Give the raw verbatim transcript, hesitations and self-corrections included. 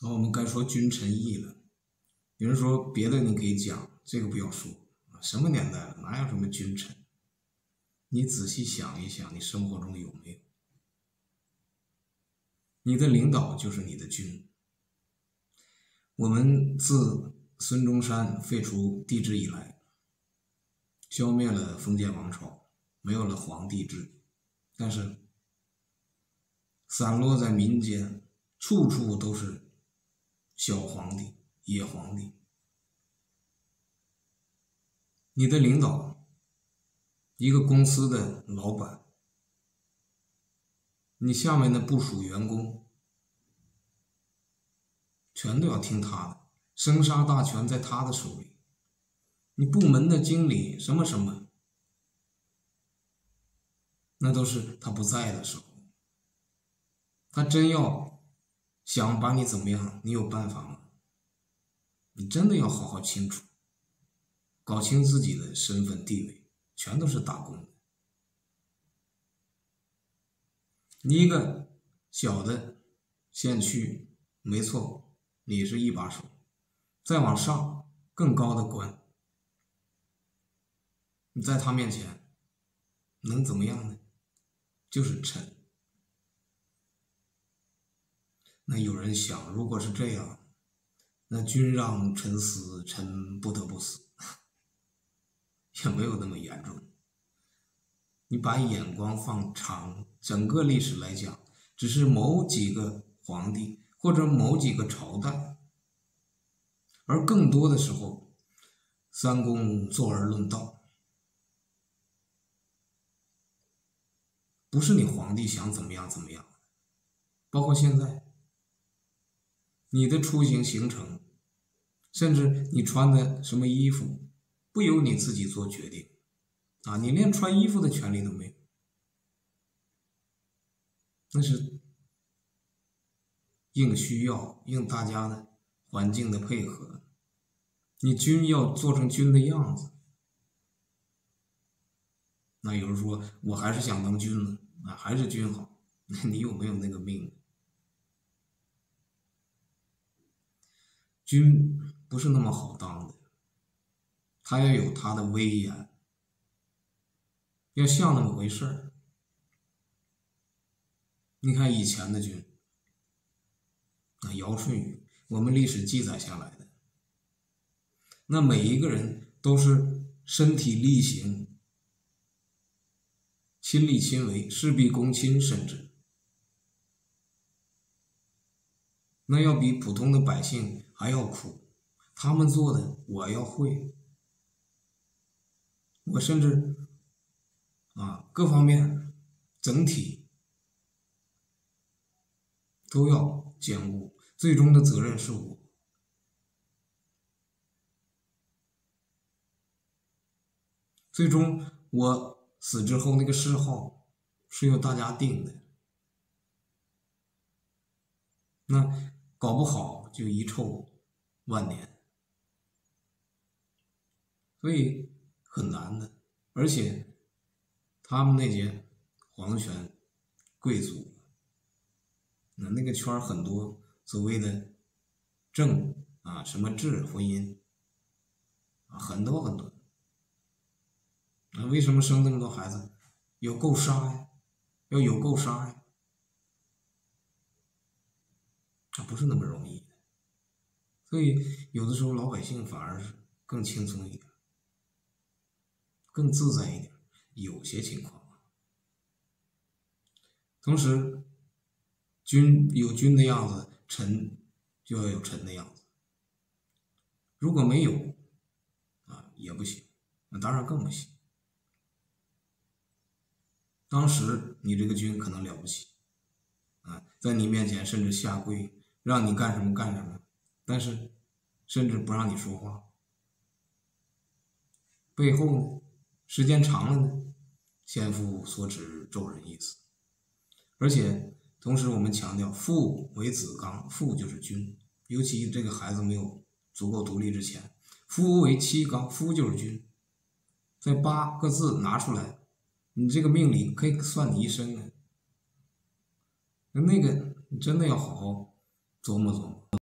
然后我们该说君臣义了。有人说别的你可以讲，这个不要说。什么年代了，哪有什么君臣？你仔细想一想，你生活中有没有？你的领导就是你的君。我们自孙中山废除帝制以来，消灭了封建王朝，没有了皇帝制，但是散落在民间，处处都是小皇帝、野皇帝。你的领导，一个公司的老板，你下面的部属员工，全都要听他的，生杀大权在他的手里。你部门的经理什么什么，那都是他不在的时候。他真要想把你怎么样，你有办法吗？你真的要好好清楚，搞清自己的身份地位，全都是打工的。你一个小的县区，没错，你是一把手，再往上更高的官，你在他面前能怎么样呢？就是臣。那有人想，如果是这样，那君让臣死，臣不得不死。也没有那么严重。你把眼光放长，整个历史来讲，只是某几个皇帝或者某几个朝代，而更多的时候，三公坐而论道，不是你皇帝想怎么样怎么样。包括现在，你的出行行程，甚至你穿的什么衣服，不由你自己做决定啊！你连穿衣服的权利都没有，那是应需要、应大家的环境的配合。你君要做成君的样子。那有人说，我还是想当君了啊，还是君好。你有没有那个命？君不是那么好当的，他要有他的威严，要像那么回事儿。你看以前的君，那尧舜禹，我们历史记载下来的，那每一个人都是身体力行，亲力亲为，事必躬亲，甚至那要比普通的百姓还要苦，他们做的我要会，我甚至啊各方面整体都要兼顾，最终的责任是我。最终我死之后那个谥号是由大家定的，那搞不好就遗臭万年，所以很难的。而且他们那些皇权贵族，那那个圈很多所谓的政啊什么治婚姻啊，很多很多。那为什么生这么多孩子？有够杀呀，要有够杀呀，这不是那么容易的。所以有的时候老百姓反而是更轻松一点，更自在一点，有些情况。同时，君有君的样子，臣就要有臣的样子。如果没有，啊，也不行，那当然更不行。当时你这个君可能了不起，啊，在你面前甚至下跪，让你干什么干什么，但是甚至不让你说话。背后呢？时间长了呢，先父所指，骤人一死。而且同时我们强调，父为子纲，父就是君，尤其这个孩子没有足够独立之前，夫为妻纲，夫就是君。这八个字拿出来，你这个命理可以算你一生的。那个你真的要好好琢磨琢磨。